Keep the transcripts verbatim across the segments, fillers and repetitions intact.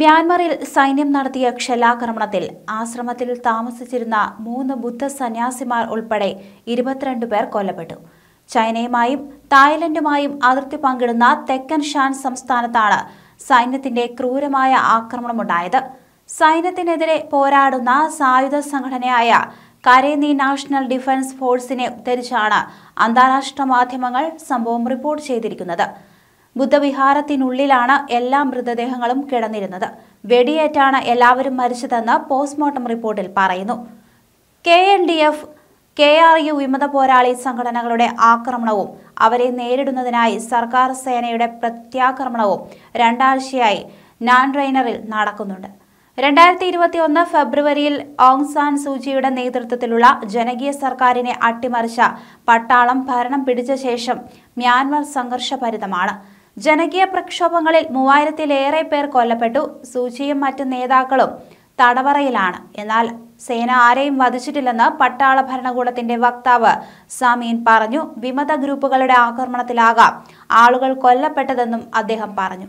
മ്യാൻമറിൽ സൈന്യം നടത്തിയ ക്ഷലാക്രമണത്തിൽ ആശ്രമത്തിൽ താമസിച്ചിരുന്ന മൂന്ന് ബുദ്ധ സന്യാസിമാർ ഉൾപ്പെടെ ഇരുപത്തിരണ്ട് പേർ കൊല്ലപ്പെട്ടു. ചൈനയുമായും തായ്ലൻഡുമായും അതിർത്തി പങ്കിടുന്ന തെക്കൻ ഷാൻ സംസ്ഥാനത്താണ് സൈന്യത്തിന്റെ ക്രൂരമായ ആക്രമണമുണ്ടായത്. സൈന്യത്തിനെതിരെ പോരാടുന്ന സായുധ സംഘടനയായ കരേനി നാഷണൽ ഡിഫൻസ് ഫോഴ്സിനെ ഉദ്ധരിച്ചാണ് അന്താരാഷ്ട്ര മാധ്യമങ്ങൾ സംഭവം റിപ്പോർട്ട് ചെയ്തിരിക്കുന്നത്. ബുദ്ധവിഹാരത്തിനുള്ളിലാണ് എല്ലാ മൃതദേഹങ്ങളും കിടന്നിരുന്നത്. വെടിയേറ്റാണ് എല്ലാവരും മരിച്ചതെന്ന് പോസ്റ്റ്മോർട്ടം റിപ്പോർട്ടിൽ പറയുന്നു. K N D F K R U വിമത പോരാളി സംഘടനകളുടെ ആക്രമണവും അവരെ നേരിടുന്നതിനായി സർക്കാർ സേനയുടെ പ്രത്യാക്രമണവും രണ്ടാഴ്ചയായി നാൻറൈനറിൽ നടക്കുന്നുണ്ട്. രണ്ടായിരത്തി ഇരുപത്തി ഒന്ന് ഫെബ്രുവരിയിൽ ഓങ് സാൻ സൂചിയുടെ നേതൃത്വത്തിലുള്ള ജനകീയ സർക്കാരിനെ അട്ടിമറിച്ച പട്ടാളം ഭരണം പിടിച്ച ശേഷം മ്യാൻമർ സംഘർഷഭരിതമാണ്. ജനകീയ പ്രക്ഷോഭങ്ങളിൽ മൂവായിരത്തിലേറെ പേർ കൊല്ലപ്പെട്ടു. സൂചിയും മറ്റ് നേതാക്കളും തടവറയിലാണ്. എന്നാൽ സേന ആരെയും വധിച്ചിട്ടില്ലെന്ന് പട്ടാള ഭരണകൂടത്തിന്റെ വക്താവ് സമീൻ പറഞ്ഞു. വിമത ഗ്രൂപ്പുകളുടെ ആക്രമണത്തിലാകാം ആളുകൾ കൊല്ലപ്പെട്ടതെന്നും അദ്ദേഹം പറഞ്ഞു.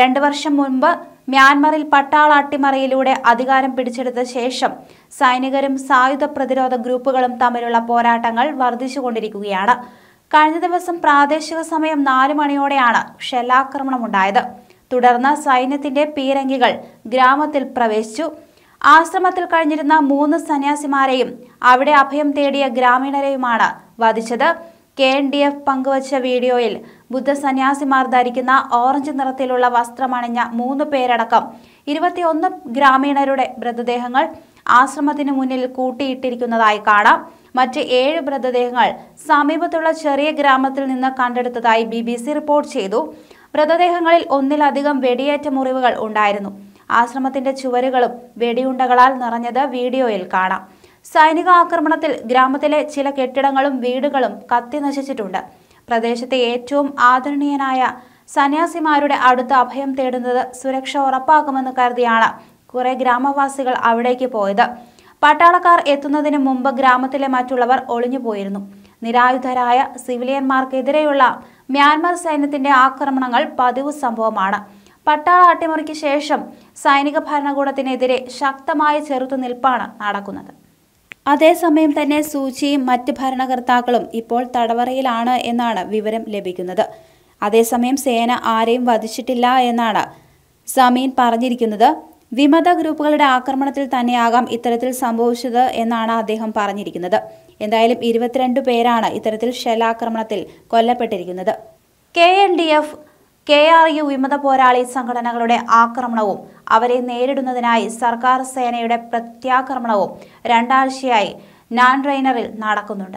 രണ്ടു വർഷം മുൻപ് മ്യാൻമറിൽ പട്ടാള അട്ടിമറിയിലൂടെ അധികാരം പിടിച്ചെടുത്ത ശേഷം സൈനികരും സായുധ പ്രതിരോധ ഗ്രൂപ്പുകളും തമ്മിലുള്ള പോരാട്ടങ്ങൾ വർദ്ധിച്ചുകൊണ്ടിരിക്കുകയാണ്. കഴിഞ്ഞ ദിവസം പ്രാദേശിക സമയം നാല് മണിയോടെയാണ് ഷെല്ലാക്രമണമുണ്ടായത്. തുടർന്ന് സൈന്യത്തിന്റെ പീരങ്കികൾ ഗ്രാമത്തിൽ പ്രവേശിച്ചു. ആശ്രമത്തിൽ കഴിഞ്ഞിരുന്ന മൂന്ന് സന്യാസിമാരെയും അവിടെ അഭയം തേടിയ ഗ്രാമീണരെയുമാണ് വധിച്ചത്. കെ എൻ ഡി എഫ് പങ്കുവച്ച വീഡിയോയിൽ ബുദ്ധ സന്യാസിമാർ ധരിക്കുന്ന ഓറഞ്ച് നിറത്തിലുള്ള വസ്ത്രമണിഞ്ഞ മൂന്ന് പേരടക്കം ഇരുപത്തിയൊന്ന് ഗ്രാമീണരുടെ മൃതദേഹങ്ങൾ ആശ്രമത്തിന് മുന്നിൽ കൂട്ടിയിട്ടിരിക്കുന്നതായി കാണാം. മറ്റ് ഏഴ് മൃതദേഹങ്ങൾ സമീപത്തുള്ള ചെറിയ ഗ്രാമത്തിൽ നിന്ന് കണ്ടെടുത്തതായി ബി ബി സി റിപ്പോർട്ട് ചെയ്തു. മൃതദേഹങ്ങളിൽ ഒന്നിലധികം വെടിയേറ്റ മുറിവുകൾ ഉണ്ടായിരുന്നു. ആശ്രമത്തിന്റെ ചുവരുകളും വെടിയുണ്ടകളാൽ നിറഞ്ഞത് വീഡിയോയിൽ കാണാം. സൈനിക ആക്രമണത്തിൽ ഗ്രാമത്തിലെ ചില കെട്ടിടങ്ങളും വീടുകളും കത്തി നശിച്ചിട്ടുണ്ട്. പ്രദേശത്തെ ഏറ്റവും ആദരണീയനായ സന്യാസിമാരുടെ അടുത്ത് അഭയം തേടുന്നത് സുരക്ഷ ഉറപ്പാക്കുമെന്ന് കരുതിയാണ് കുറെ ഗ്രാമവാസികൾ അവിടേക്ക് പോയത്. പട്ടാളക്കാർ എത്തുന്നതിന് മുമ്പ് ഗ്രാമത്തിലെ മറ്റുള്ളവർ ഒളിഞ്ഞുപോയിരുന്നു. നിരായുധരായ സിവിലിയന്മാർക്കെതിരെയുള്ള മ്യാൻമർ സൈന്യത്തിന്റെ ആക്രമണങ്ങൾ പതിവ് സംഭവമാണ്. പട്ടാള അട്ടിമറിക്ക് ശേഷം സൈനിക ഭരണകൂടത്തിനെതിരെ ശക്തമായ ചെറുത്തുനിൽപ്പാണ് നടക്കുന്നത്. അതേസമയം തന്നെ സൂചിയും മറ്റ് ഭരണകർത്താക്കളും ഇപ്പോൾ തടവറയിലാണ് എന്നാണ് വിവരം ലഭിക്കുന്നത്. അതേസമയം സേന ആരെയും വധിച്ചിട്ടില്ല എന്നാണ് സമീൻ പറഞ്ഞിരിക്കുന്നത്. വിമത ഗ്രൂപ്പുകളുടെ ആക്രമണത്തിൽ തന്നെയാകാം ഇത്തരത്തിൽ സംഭവിച്ചത് എന്നാണ് അദ്ദേഹം പറഞ്ഞിരിക്കുന്നത്. എന്തായാലും ഇരുപത്തിരണ്ട് പേരാണ് ഇത്തരത്തിൽ ഷെല്ലാക്രമണത്തിൽ കൊല്ലപ്പെട്ടിരിക്കുന്നത്. K N D F K R U വിമത പോരാളി സംഘടനകളുടെ ആക്രമണവും അവരെ നേരിടുന്നതിനായി സർക്കാർ സേനയുടെ പ്രത്യാക്രമണവും രണ്ടാഴ്ചയായി നാൻറൈനറിൽ നടക്കുന്നുണ്ട്.